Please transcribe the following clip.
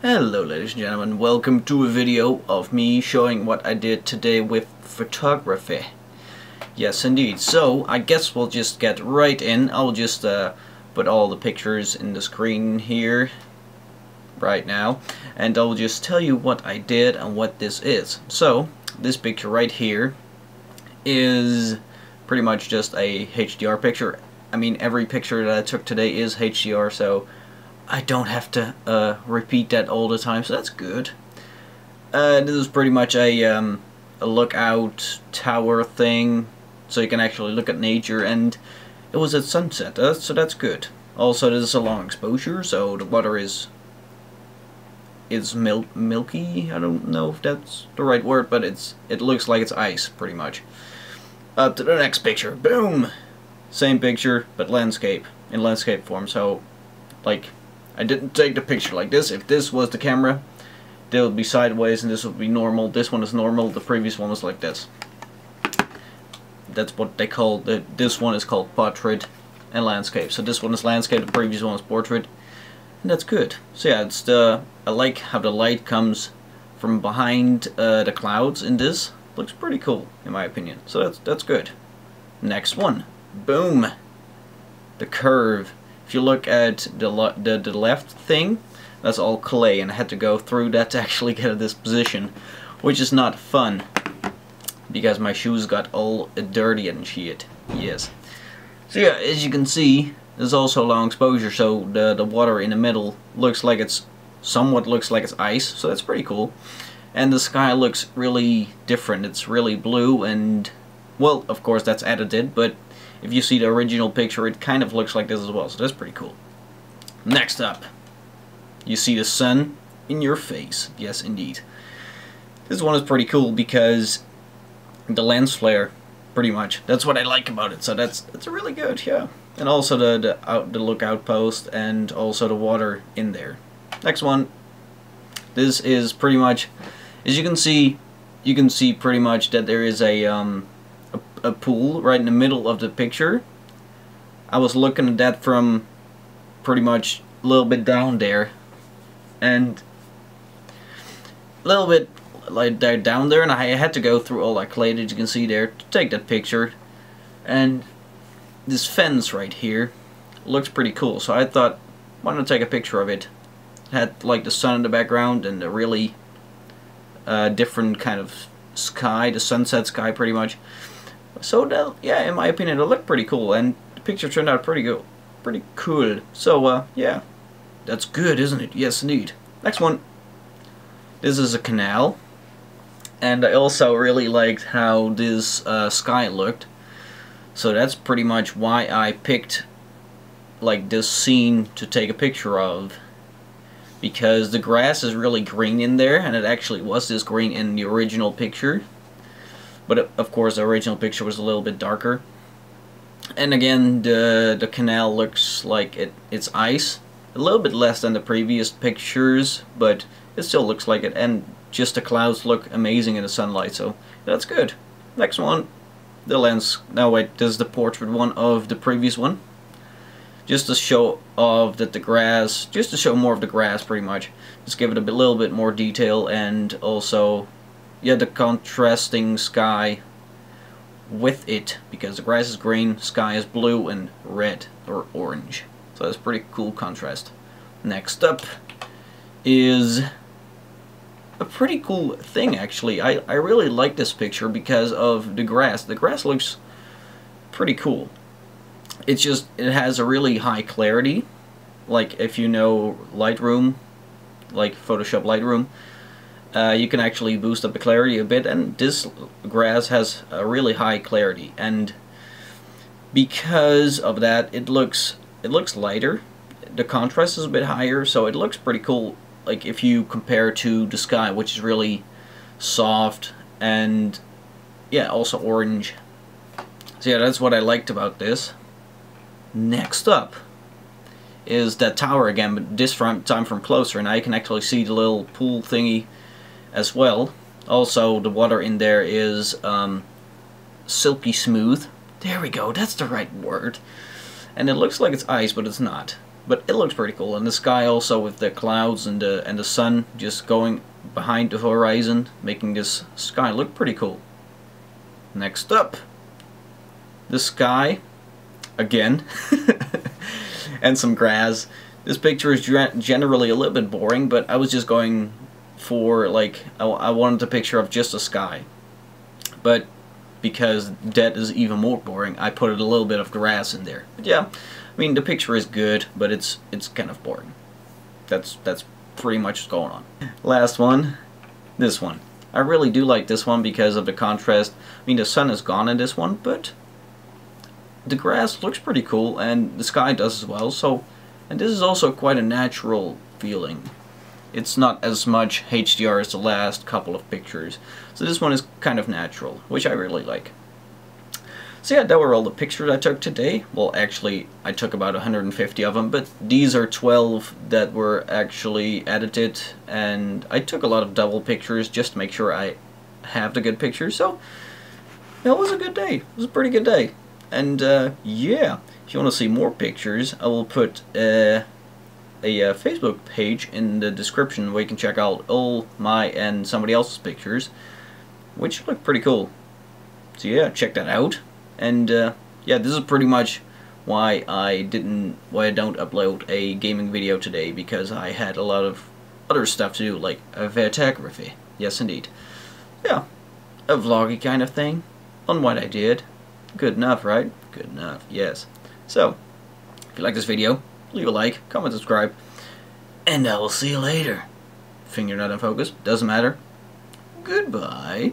Hello ladies and gentlemen, welcome to a video of me showing what I did today with photography. Yes indeed, so I guess we'll just get right in. I'll just put all the pictures in the screen here right now, and I'll just tell you what I did and what this is. So this picture right here is pretty much just a HDR picture. I mean, every picture that I took today is HDR, so I don't have to repeat that all the time, so that's good. This is pretty much a lookout tower thing, so you can actually look at nature, and it was at sunset, so that's good. Also, this is a long exposure, so the water is milky. I don't know if that's the right word, but it looks like it's ice, pretty much. Up to the next picture, boom! Same picture, but landscape, in landscape form, so, like, I didn't take the picture like this. If this was the camera, they would be sideways and this would be normal. This one is normal, the previous one was like this. That's what they call, this one is called portrait and landscape. So this one is landscape, the previous one is portrait. And that's good. So yeah, it's I like how the light comes from behind the clouds in this. Looks pretty cool, in my opinion. So that's good. Next one. Boom! The curve. If you look at the left thing, that's all clay, and I had to go through that to actually get at this position, which is not fun, because my shoes got all dirty and shit. Yes. So yeah, as you can see, there's also long exposure, so the water in the middle somewhat looks like it's ice, so that's pretty cool. And the sky looks really different. It's really blue, and well, of course that's edited, but if you see the original picture, it kind of looks like this as well, so that's pretty cool. Next up, you see the sun in your face. Yes, indeed. This one is pretty cool because the lens flare, pretty much. That's what I like about it, so that's really good, yeah. And also the lookout post and also the water in there. Next one. This is pretty much, as you can see pretty much that there is a pool right in the middle of the picture. I was looking at that from pretty much a little bit down there, and a little bit like there down there, and I had to go through all that clay that you can see there to take that picture. And this fence right here looks pretty cool, so I thought, why not take a picture of it? It had like the sun in the background and a really different kind of sky, the sunset sky pretty much. So that, yeah, in my opinion, it looked pretty cool, and the picture turned out pretty good, pretty cool. So yeah, that's good, isn't it? Yes, indeed. Next one. This is a canal, and I also really liked how this sky looked. So that's pretty much why I picked like this scene to take a picture of, because the grass is really green in there, and it actually was this green in the original picture. But of course the original picture was a little bit darker. And again, the canal looks like it's ice. A little bit less than the previous pictures, but it still looks like it. And just the clouds look amazing in the sunlight, so that's good. Next one, the lens. No wait, this is the portrait one of the previous one. Just to show more of the grass pretty much. Just give it little bit more detail, and also yeah, the contrasting sky with it, because the grass is green, sky is blue and red or orange. So that's pretty cool contrast. Next up is a pretty cool thing actually. I really like this picture because of the grass. The grass looks pretty cool. It's just, it has a really high clarity. Like if you know Lightroom, like Photoshop Lightroom, you can actually boost up the clarity a bit, and this grass has a really high clarity, and because of that it looks lighter. The contrast is a bit higher, so it looks pretty cool, like if you compare to the sky, which is really soft and yeah, also orange. So yeah, that's what I liked about this. Next up is that tower again, but this time from closer, and I can actually see the little pool thingy as well. Also the water in there is silky smooth. There we go, that's the right word. And it looks like it's ice, but it's not. but it looks pretty cool. And the sky also with the clouds and the sun just going behind the horizon, making this sky look pretty cool. Next up, the sky again and some grass. This picture is generally a little bit boring, but I was just going for, like, I wanted a picture of just the sky, but because that is even more boring, I put a little bit of grass in there. But yeah, I mean, the picture is good, but it's kind of boring. That's pretty much what's going on. Last one, this one. I really do like this one because of the contrast. I mean, the sun is gone in this one, but the grass looks pretty cool, and the sky does as well. So, and this is also quite a natural feeling. It's not as much HDR as the last couple of pictures. So this one is kind of natural, which I really like. So yeah, that were all the pictures I took today. Well, actually, I took about 150 of them, but these are 12 that were actually edited. And I took a lot of double pictures just to make sure I have the good pictures. So it was a good day. It was a pretty good day. And yeah, if you want to see more pictures, I will put a Facebook page in the description where you can check out all my and somebody else's pictures, which look pretty cool. So yeah, check that out. And yeah, this is pretty much why I don't upload a gaming video today, because I had a lot of other stuff to do, like photography. Yes, indeed. Yeah, a vloggy kind of thing on what I did. Good enough, right? Good enough. Yes. So, if you like this video, leave a like, comment, subscribe, and I will see you later. Finger not in focus, doesn't matter. Goodbye.